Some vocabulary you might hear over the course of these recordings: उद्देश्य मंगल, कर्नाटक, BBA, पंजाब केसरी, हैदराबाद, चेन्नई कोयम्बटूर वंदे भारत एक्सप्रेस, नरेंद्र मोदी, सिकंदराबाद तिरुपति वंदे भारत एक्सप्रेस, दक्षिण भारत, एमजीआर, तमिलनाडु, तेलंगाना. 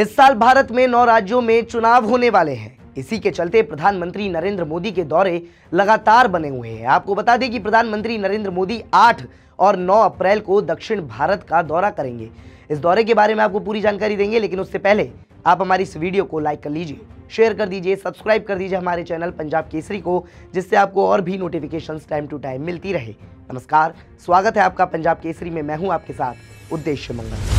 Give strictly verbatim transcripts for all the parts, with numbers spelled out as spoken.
इस साल भारत में नौ राज्यों में चुनाव होने वाले हैं। इसी के चलते प्रधानमंत्री नरेंद्र मोदी के दौरे लगातार बने हुए हैं। आपको बता दें कि प्रधानमंत्री नरेंद्र मोदी आठ और नौ अप्रैल को दक्षिण भारत का दौरा करेंगे। इस दौरे के बारे में आपको पूरी जानकारी देंगे, लेकिन उससे पहले आप हमारी इस वीडियो को लाइक कर लीजिए, शेयर कर दीजिए, सब्सक्राइब कर दीजिए हमारे चैनल पंजाब केसरी को, जिससे आपको और भी नोटिफिकेशंस टाइम टू टाइम मिलती रहे। नमस्कार, स्वागत है आपका पंजाब केसरी में, मैं हूं आपके साथ उद्देश्य मंगल।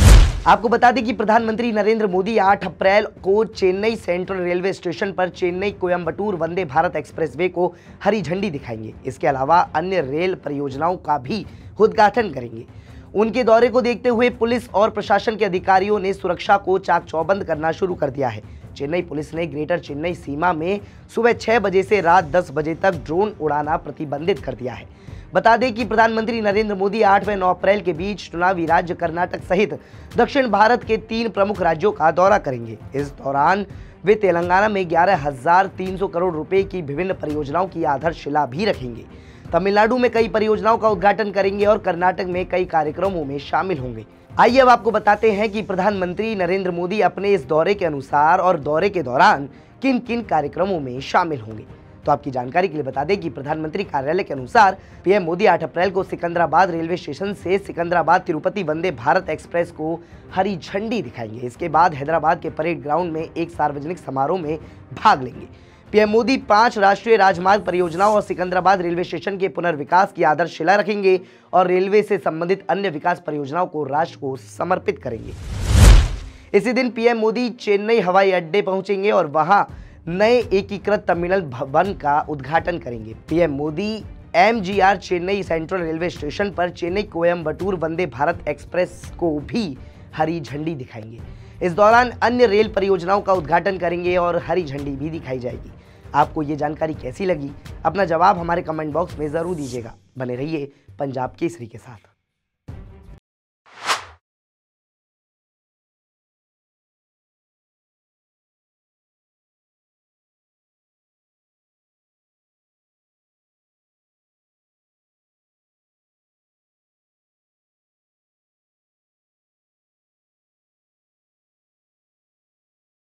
आपको बता दें कि प्रधानमंत्री नरेंद्र मोदी आठ अप्रैल को चेन्नई सेंट्रल रेलवे स्टेशन पर चेन्नई कोयम्बटूर वंदे भारत एक्सप्रेस वे को हरी झंडी दिखाएंगे। इसके अलावा अन्य रेल परियोजनाओं का भी उद्घाटन करेंगे। उनके दौरे को देखते हुए पुलिस और प्रशासन के अधिकारियों ने सुरक्षा को चाक चौबंद करना शुरू कर दिया है। चेन्नई पुलिस ने ग्रेटर चेन्नई सीमा में सुबह छह बजे से रात दस बजे तक ड्रोन उड़ाना प्रतिबंधित कर दिया है। बता दें कि प्रधानमंत्री नरेंद्र मोदी आठ व नौ अप्रैल के बीच चुनावी राज्य कर्नाटक सहित दक्षिण भारत के तीन प्रमुख राज्यों का दौरा करेंगे। इस दौरान वे तेलंगाना में ग्यारह हजार तीन सौ करोड़ रुपए की विभिन्न परियोजनाओं की आधारशिला भी रखेंगे। तमिलनाडु में कई परियोजनाओं का उद्घाटन करेंगे और कर्नाटक में कई कार्यक्रमों में शामिल होंगे। आइए अब आपको बताते हैं कि प्रधानमंत्री नरेंद्र मोदी अपने इस दौरे के अनुसार और दौरे के दौरान किन किन कार्यक्रमों में शामिल होंगे। तो आपकी जानकारी के लिए बता दें कि प्रधानमंत्री कार्यालय के अनुसार पीएम मोदी आठ अप्रैल को सिकंदराबाद रेलवे स्टेशन से सिकंदराबाद तिरुपति वंदे भारत एक्सप्रेस को हरी झंडी दिखाएंगे। इसके बाद हैदराबाद के परेड ग्राउंड में एक सार्वजनिक समारोह में भाग लेंगे। पीएम मोदी पांच राष्ट्रीय राजमार्ग परियोजनाओं और सिकंदराबाद रेलवे स्टेशन के पुनर्विकास की आधारशिला रखेंगे और रेलवे से संबंधित अन्य विकास परियोजनाओं को राष्ट्र को समर्पित करेंगे। इसी दिन पीएम मोदी चेन्नई हवाई अड्डे पहुंचेंगे और वहां नए एकीकृत टर्मिनल भवन का उद्घाटन करेंगे। PM Modi एमजीआर Chennai central railway station पर चेन्नई कोयम्बटूर वंदे भारत एक्सप्रेस को भी हरी झंडी दिखाएंगे। इस दौरान अन्य रेल परियोजनाओं का उद्घाटन करेंगे और हरी झंडी भी दिखाई जाएगी। आपको ये जानकारी कैसी लगी? अपना जवाब हमारे कमेंट बॉक्स में ज़रूर दीजिएगा। बने रहिए पंजाब केसरी के साथ।